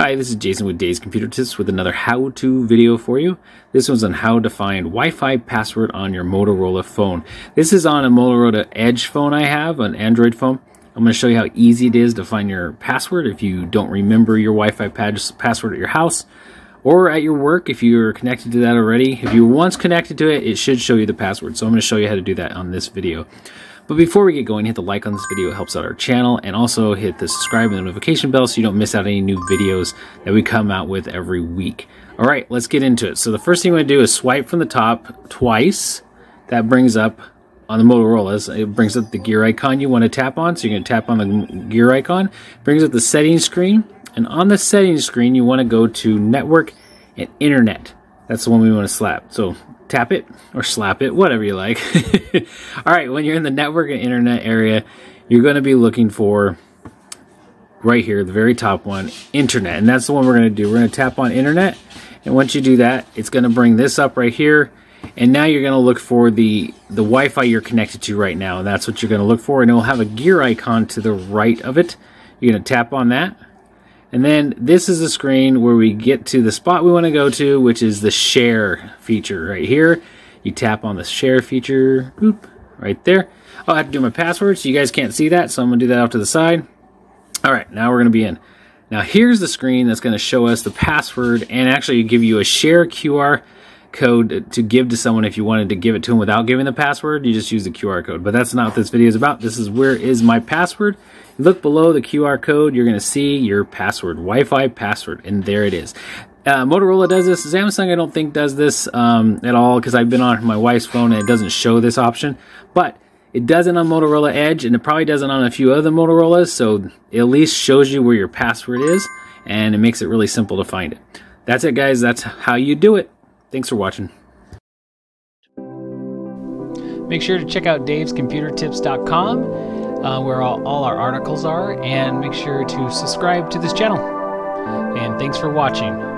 Hi, this is Jason with Dave's Computer Tips with another how-to video for you. This one's on how to find Wi-Fi password on your Motorola phone. This is on a Motorola Edge phone I have, an Android phone. I'm going to show you how easy it is to find your password if you don't remember your Wi-Fi password at your house or at your work if you're connected to that already. If you were once connected to it, it should show you the password. So I'm going to show you how to do that on this video. But before we get going, hit the like on this video, it helps out our channel, and also hit the subscribe and the notification bell so you don't miss out any new videos that we come out with every week. All right, let's get into it. So the first thing you want to do is swipe from the top twice. That brings up, on the Motorola's, it brings up the gear icon you want to tap on. So you're going to tap on the gear icon. It brings up the settings screen, and on the settings screen, you want to go to Network and Internet. That's the one we want to slap. So tap it or slap it, whatever you like. All right, when you're in the network and internet area, you're going to be looking for, right here, the very top one, internet. And that's the one we're going to do. We're going to tap on internet. And once you do that, it's going to bring this up right here. And now you're going to look for the Wi-Fi you're connected to right now. And that's what you're going to look for. And it will have a gear icon to the right of it. You're going to tap on that. And then this is the screen where we get to the spot we want to go to, which is the share feature right here. You tap on the share feature, boop, right there. Oh, I have to do my password, so you guys can't see that, so I'm going to do that off to the side. All right, now we're going to be in. Now here's the screen that's going to show us the password and actually give you a share QR code to give to someone if you wanted to give it to them without giving the password. You just use the QR code, but that's not what this video is about. This is where is my password. Look below the QR code, you're going to see your password, Wi-Fi password, and there it is. Motorola does this. Samsung, I don't think, does this at all, because I've been on my wife's phone and it doesn't show this option. But it doesn't on Motorola Edge, and it probably doesn't on a few other Motorolas, so it at least shows you where your password is, and it makes it really simple to find it. That's it, guys. That's how you do it. Thanks for watching. Make sure to check out davescomputertips.com. Where all our articles are, and make sure to subscribe to this channel. And thanks for watching.